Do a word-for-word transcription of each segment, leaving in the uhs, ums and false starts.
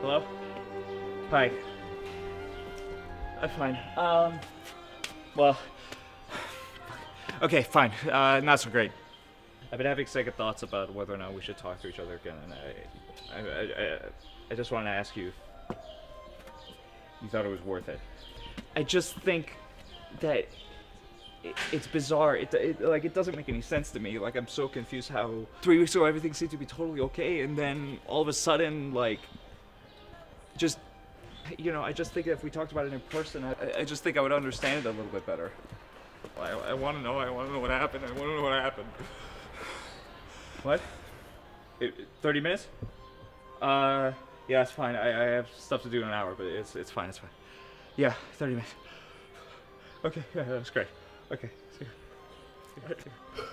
Hello? Hi. I'm fine. Um, well, okay, fine. Uh, not so great. I've been having second thoughts about whether or not we should talk to each other again, and I, I, I, I just wanted to ask you if you thought it was worth it. I just think that it, it's bizarre. It, it like it doesn't make any sense to me. Like, I'm so confused how three weeks ago everything seemed to be totally okay, and then all of a sudden, like, just. You know, I just think if we talked about it in person, I, I just think I would understand it a little bit better. I, I want to know. I want to know what happened. I want to know what happened. What? It, Thirty minutes? Uh, yeah, it's fine. I, I have stuff to do in an hour, but it's it's fine. It's fine. Yeah, thirty minutes. Okay, yeah, that's great. Okay. See you. See you.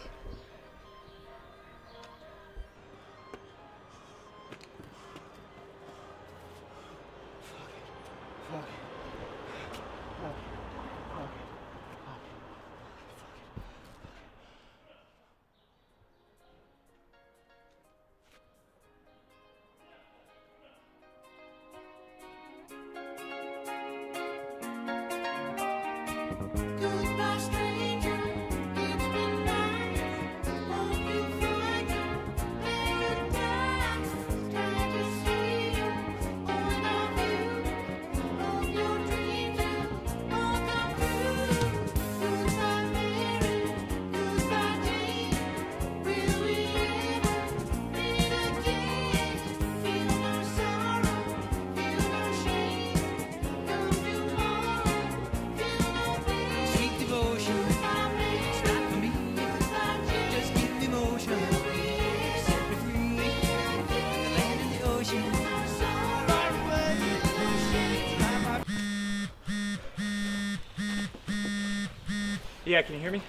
Yeah, can you hear me?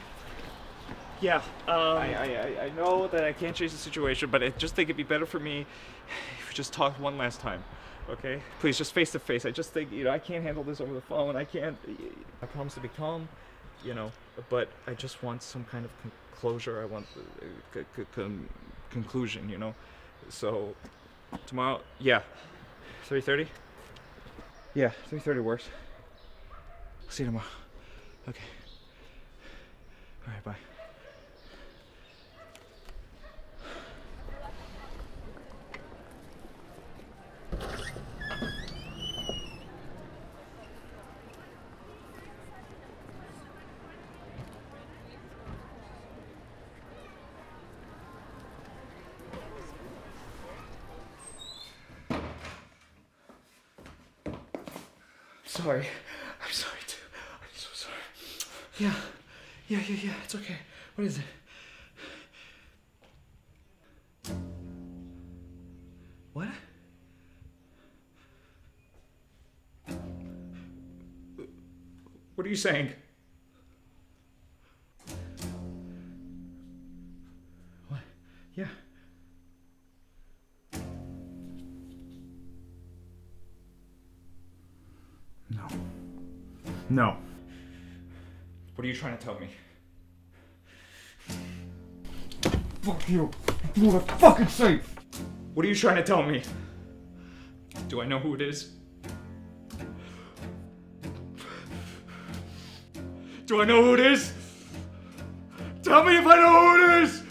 Yeah, um, I, I, I know that I can't change the situation, but I just think it'd be better for me if we just talked one last time, okay? Please, just face to face. I just think, you know, I can't handle this over the phone. I can't, I promise to be calm, you know, but I just want some kind of closure. I want a con conclusion, you know? So, tomorrow, yeah, three thirty? Yeah, three thirty works. See you tomorrow. Okay. All right, bye. Sorry. I'm sorry, too. I'm so sorry. Yeah. Yeah, yeah, yeah, it's okay. What is it? What? What are you saying? What? Yeah. No. No. What are you trying to tell me? Fuck you! I blew the fucking safe! What are you trying to tell me? Do I know who it is? Do I know who it is? Tell me if I know who it is!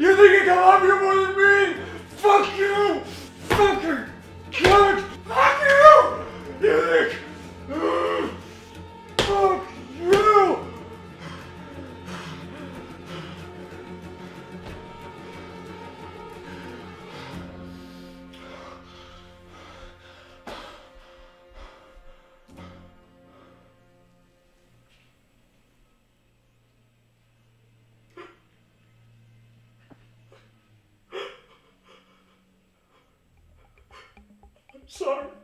You think you can love you more than me? Fuck you! Fucking cunt! Fuck you! You think? Fuck you! I'm sorry.